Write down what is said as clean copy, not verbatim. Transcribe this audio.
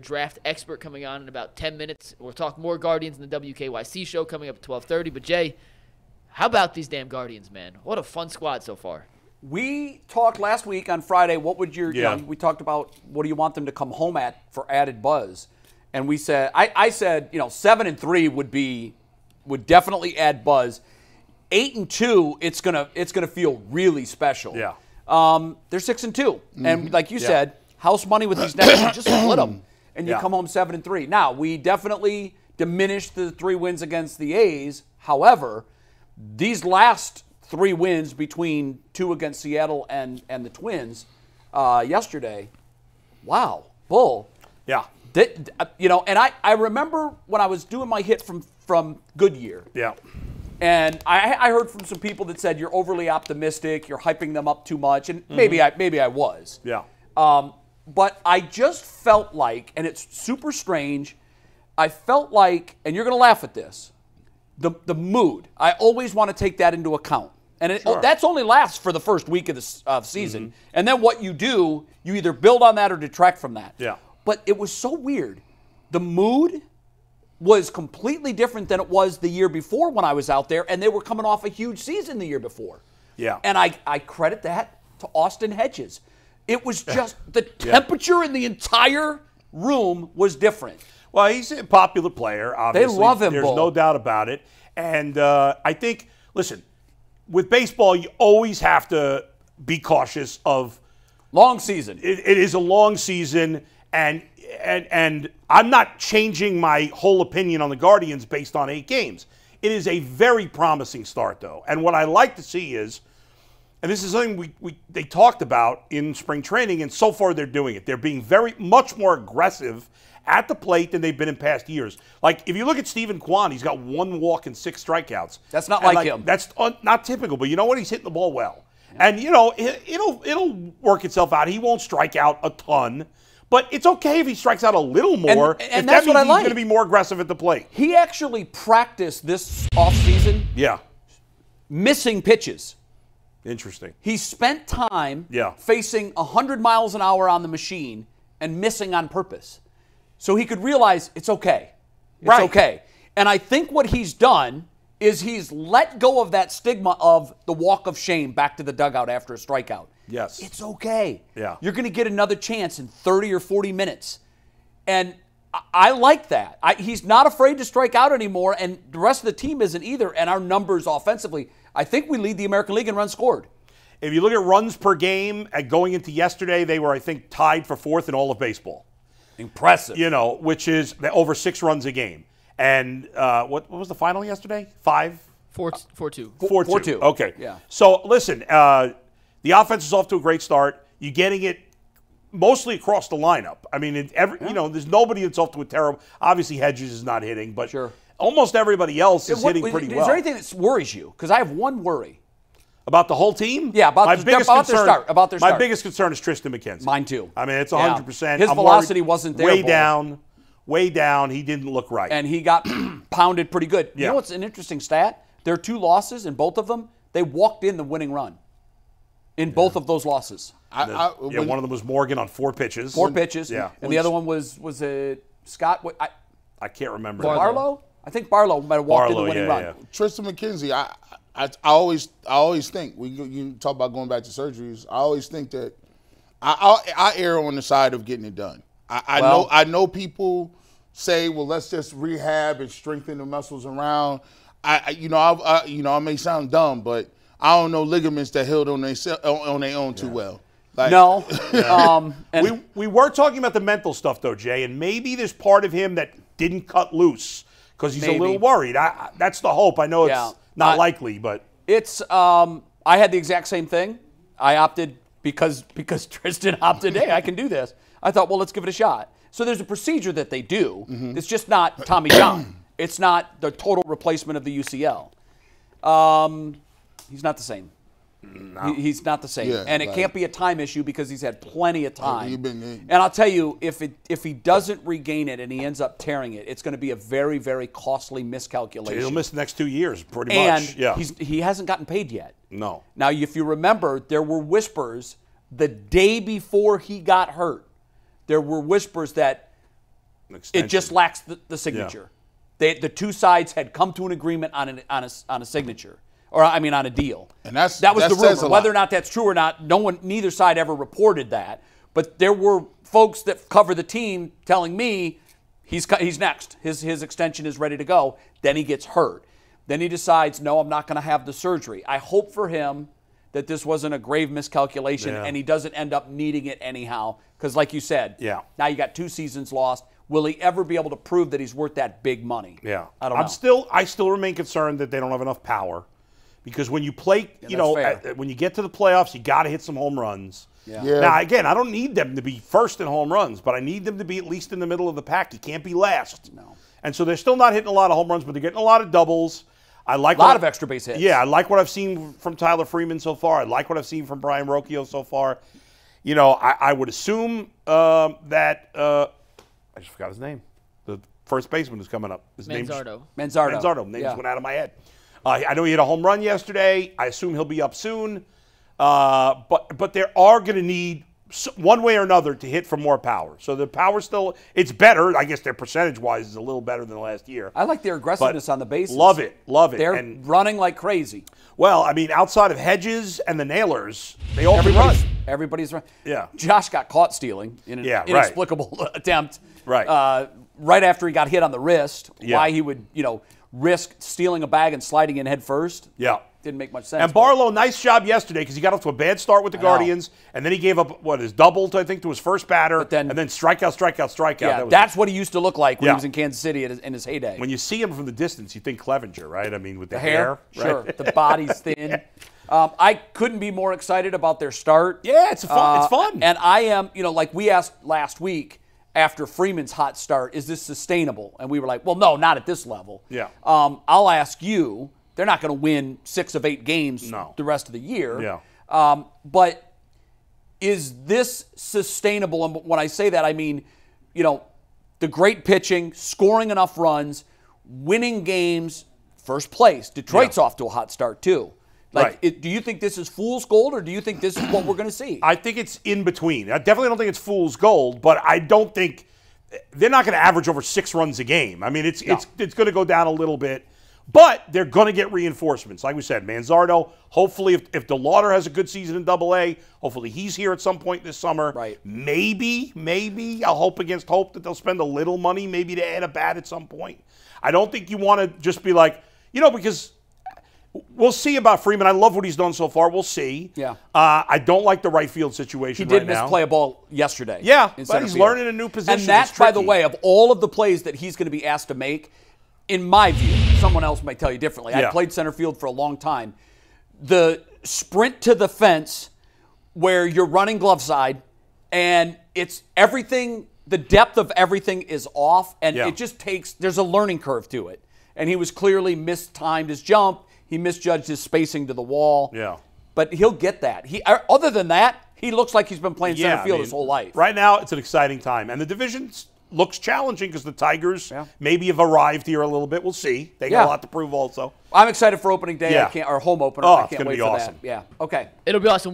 draft expert coming on in about 10 minutes. We'll talk more Guardians in the WKYC show coming up at 12:30. But, Jay, how about these damn Guardians, man? What a fun squad so far. We talked last week on Friday. What would your we talked about what do you want them to come home at for added buzz? And we said I said, 7-3 would definitely add buzz. 8-2, it's gonna feel really special. Yeah. They're 6-2. Mm-hmm. And like you said, house money with these next just split them. And you come home 7-3. Now, we definitely diminished the 3 wins against the A's. However, these last 3 wins between 2 against Seattle and the Twins yesterday, wow, Bull. Yeah. And I remember when I was doing my hit from Goodyear. Yeah. And I heard from some people that said you're overly optimistic, you're hyping them up too much, and maybe I was. Yeah. But I just felt like, and it's super strange, I felt like, and you're going to laugh at this, the mood. I always want to take that into account. And that's only lasts for the first week of the season. Mm-hmm. And then what you do, you either build on that or detract from that. Yeah. But it was so weird. The mood was completely different than it was the year before when I was out there, and they were coming off a huge season the year before. Yeah. And I credit that to Austin Hedges. It was just the temperature in the entire room was different. Well, he's a popular player, obviously. They love him, There's no doubt about it. And I think, listen, with baseball, you always have to be cautious of... Long season. It is a long season, and I'm not changing my whole opinion on the Guardians based on 8 games. It is a very promising start, though. And what I like to see is... And this is something they talked about in spring training, and so far they're doing it. They're being much more aggressive at the plate than they've been in past years. Like, if you look at Stephen Kwan, he's got 1 walk and 6 strikeouts. That's not like him. That's not typical, but you know what? He's hitting the ball well. Yeah. And, it'll work itself out. He won't strike out a ton, but it's okay if he strikes out a little more. And that's what I like. He's going to be more aggressive at the plate. He actually practiced this offseason missing pitches. Interesting. He spent time facing 100 miles an hour on the machine and missing on purpose. So he could realize it's okay. It's okay. And I think what he's done is he's let go of that stigma of the walk of shame back to the dugout after a strikeout. Yes. It's okay. Yeah. You're going to get another chance in 30 or 40 minutes. And I like that. He's not afraid to strike out anymore, and the rest of the team isn't either, and our numbers offensively – I think we lead the American League in runs scored. If you look at runs per game, going into yesterday, they were, I think, tied for 4th in all of baseball. Impressive. Which is over 6 runs a game. And what was the final yesterday? 5? 4-2. 4-2. Okay. Yeah. So, listen, the offense is off to a great start. You're getting it mostly across the lineup. I mean, there's nobody that's off to a terrible – obviously, Hedges is not hitting, but – almost everybody else is hitting pretty well. Is there anything that worries you? Because I have one worry. About the whole team? Yeah, about their start. My biggest concern is Tristan McKenzie. Mine too. I mean, it's 100%. His velocity wasn't there. Way down. He didn't look right. And he got pounded pretty good. Yeah. You know what's an interesting stat? There are 2 losses, and both of them, they walked in the winning run in both of those losses. One of them was Morgan on 4 pitches. 4 pitches. Yeah. And the other one was it Scott? I can't remember. Barlow? I think Barlow might have walked into the winning run. Yeah. Tristan McKenzie, I always think when you talk about going back to surgeries, I always think that I err on the side of getting it done. I know people say, well, let's just rehab and strengthen the muscles around. I may sound dumb, but I don't know ligaments that held on their own too well. Like, no. We were talking about the mental stuff though, Jay, and maybe there's part of him that didn't cut loose. Because he's a little worried. That's the hope. I know it's not likely, but it's. I had the exact same thing. I opted because Tristan opted. Hey, I can do this. I thought, well, let's give it a shot. So there's a procedure that they do. Mm-hmm. It's just not Tommy John. It's not the total replacement of the UCL. He's not the same. No. He's not the same, and it can't be a time issue because he's had plenty of time. And I'll tell you, if he doesn't regain it and he ends up tearing it, it's going to be a very, very costly miscalculation. So he'll miss the next 2 years, pretty much. And he hasn't gotten paid yet. No. Now, if you remember, there were whispers the day before he got hurt. There were whispers that It just lacks the signature. Yeah. The two sides had come to an agreement on a signature, or I mean on a deal. And that was the rumor. Whether or not that's true or not, neither side ever reported that. But there were folks that cover the team telling me he's next. His extension is ready to go. Then he gets hurt. Then he decides, no, I'm not going to have the surgery. I hope for him that this wasn't a grave miscalculation and he doesn't end up needing it anyhow. Because like you said, now you got 2 seasons lost. Will he ever be able to prove that he's worth that big money? Yeah. I don't know. I still remain concerned that they don't have enough power. Because when you play, you know, when you get to the playoffs, you got to hit some home runs. Yeah. Yeah. Now, again, I don't need them to be first in home runs, but I need them to be at least in the middle of the pack. You can't be last. No. And so they're still not hitting a lot of home runs, but they're getting a lot of doubles. I like a lot of extra base hits. Yeah, I like what I've seen from Tyler Freeman so far. I like what I've seen from Brian Rocchio so far. You know, I would assume that I just forgot his name. The first baseman who's coming up. His name's Manzardo. Manzardo. Name just went out of my head. I know he hit a home run yesterday. I assume he'll be up soon. But they are going to need one way or another to hit for more power. So the power still, it's better. I guess their percentage-wise is a little better than last year. I like their aggressiveness on the bases. Love it. Love it. They're running like crazy. Well, I mean, outside of Hedges and the Nailers, they all run. Everybody's running. Yeah. Josh got caught stealing in an inexplicable attempt. Right. Right after he got hit on the wrist, why he would, you know, risk stealing a bag and sliding in head first. Yeah. Didn't make much sense. And Barlow, nice job yesterday because he got off to a bad start with the Guardians, and then he gave up, what, his double, I think, to his first batter, then, and then strikeout, strikeout, strikeout. Yeah, that's what he used to look like when he was in Kansas City in his heyday. When you see him from the distance, you think Clevenger, right? I mean, with the hair. Sure. Right? The body's thin. I couldn't be more excited about their start. Yeah, it's fun. It's fun. And I am, you know, like we asked last week, after Freeman's hot start, is this sustainable? And we were like, well, no, not at this level. Yeah. I'll ask you. They're not going to win 6 of 8 games the rest of the year. Yeah. But is this sustainable? And when I say that, I mean, you know, the great pitching, scoring enough runs, winning games, first place. Detroit's off to a hot start, too. Like, do you think this is fool's gold, or do you think this is what we're going to see? I think it's in between. I definitely don't think it's fool's gold, but I don't think they're not going to average over 6 runs a game. I mean, it's going to go down a little bit, but they're going to get reinforcements. Like we said, Manzardo, hopefully if DeLauder has a good season in AA, hopefully he's here at some point this summer. Right. Maybe, I'll hope against hope that they'll spend a little money maybe to add a bat at some point. I don't think you want to just be like, you know, because we'll see about Freeman. I love what he's done so far. We'll see. Yeah. I don't like the right field situation right now. He did misplay a ball yesterday. Yeah, but he's learning a new position. And that's, by the way, of all of the plays that he's going to be asked to make, in my view, someone else might tell you differently. Yeah. I played center field for a long time. The sprint to the fence where you're running glove side and it's everything, the depth of everything is off, and it just takes, there's a learning curve to it. And he was clearly mistimed his jump. He misjudged his spacing to the wall. Yeah. But he'll get that. Other than that, he looks like he's been playing center field his whole life. Right now, it's an exciting time. And the division's looks challenging because the Tigers maybe have arrived here a little bit. We'll see. They got a lot to prove also. I'm excited for opening day. I can't, or home opener. Oh, I can't wait for that. It's going to be awesome. Yeah. Okay. It'll be awesome.